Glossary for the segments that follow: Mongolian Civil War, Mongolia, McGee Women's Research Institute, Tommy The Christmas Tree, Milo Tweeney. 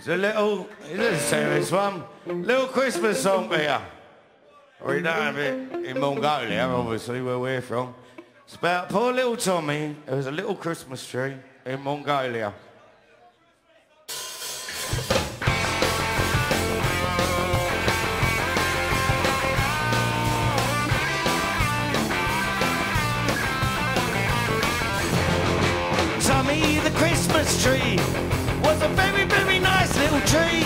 It's a little, it doesn't say this one, little Christmas song here. We don't have it in Mongolia, obviously, where we're from. It's about poor little Tommy, who's a little Christmas tree in Mongolia. Tommy the Christmas tree was a very, very nice little tree.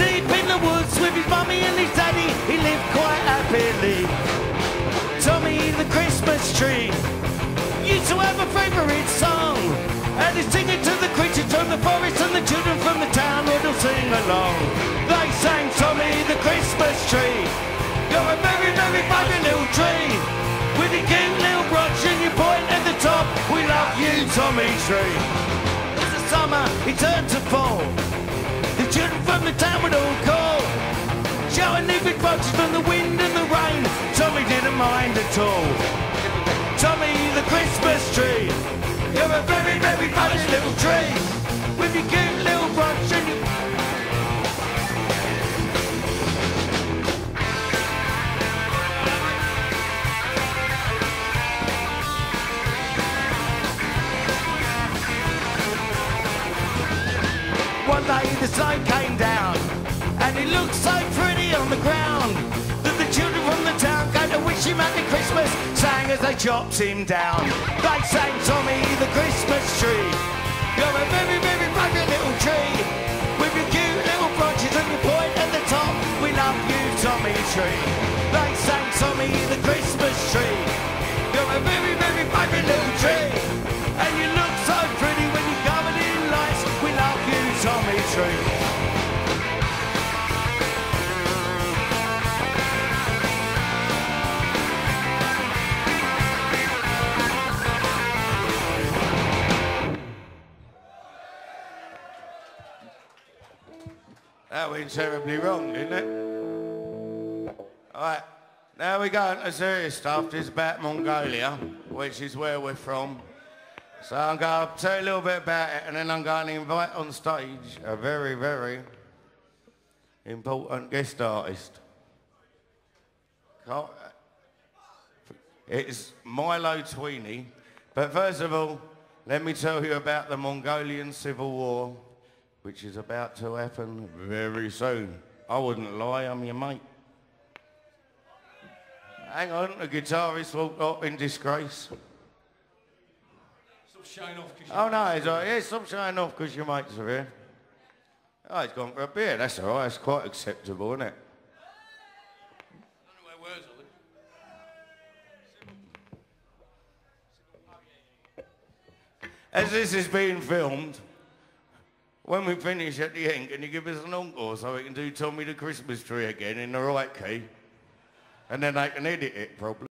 Deep in the woods with his mummy and his daddy, he lived quite happily. Tommy the Christmas tree used to have a favourite song, and he'd sing it to the creatures from the forest, and the children from the town would all sing along. They sang, Tommy the Christmas tree, you're a very, very funny little tree. With your cute little branch and your point at the top, we love you, Tommy tree. As the summer, it turned to fall, the children from the town would all call, showing their big branches from the wind and the rain. Tommy didn't mind at all. Tommy the Christmas tree, you're a very, very funny little tree. With your cute little branch and your... One day the snow came down, and it looked so pretty on the ground, that the children from the town came to wish him happy Christmas, sang as they chopped him down. They sang, Tommy the Christmas tree, you're a very, very funny little tree. With your cute little branches and your point at the top, we love you, Tommy tree. They sang, Tommy the Christmas tree, you're a very, very funny little tree. And you look so pretty when you're covered in lights, we love you, Tommy tree. That went terribly wrong, didn't it? Alright, now we go on to serious stuff. This is about Mongolia, which is where we're from. So I'm going to tell you a little bit about it, and then I'm going to invite on stage a very, very important guest artist. It's Milo Tweeney. But first of all, let me tell you about the Mongolian Civil War, which is about to happen very soon. I wouldn't lie, I'm your mate. Hang on, the guitarist walked up in disgrace. Stop showing off because you're... Oh no, he's all right. Yeah, stop showing off because your mates are here. Oh, he's gone for a beer, that's all right, that's quite acceptable, isn't it? I don't know where words are. As this is being filmed, when we finish at the end, can you give us an encore so we can do Tommy the Christmas Tree again in the right key? And then I can edit it properly.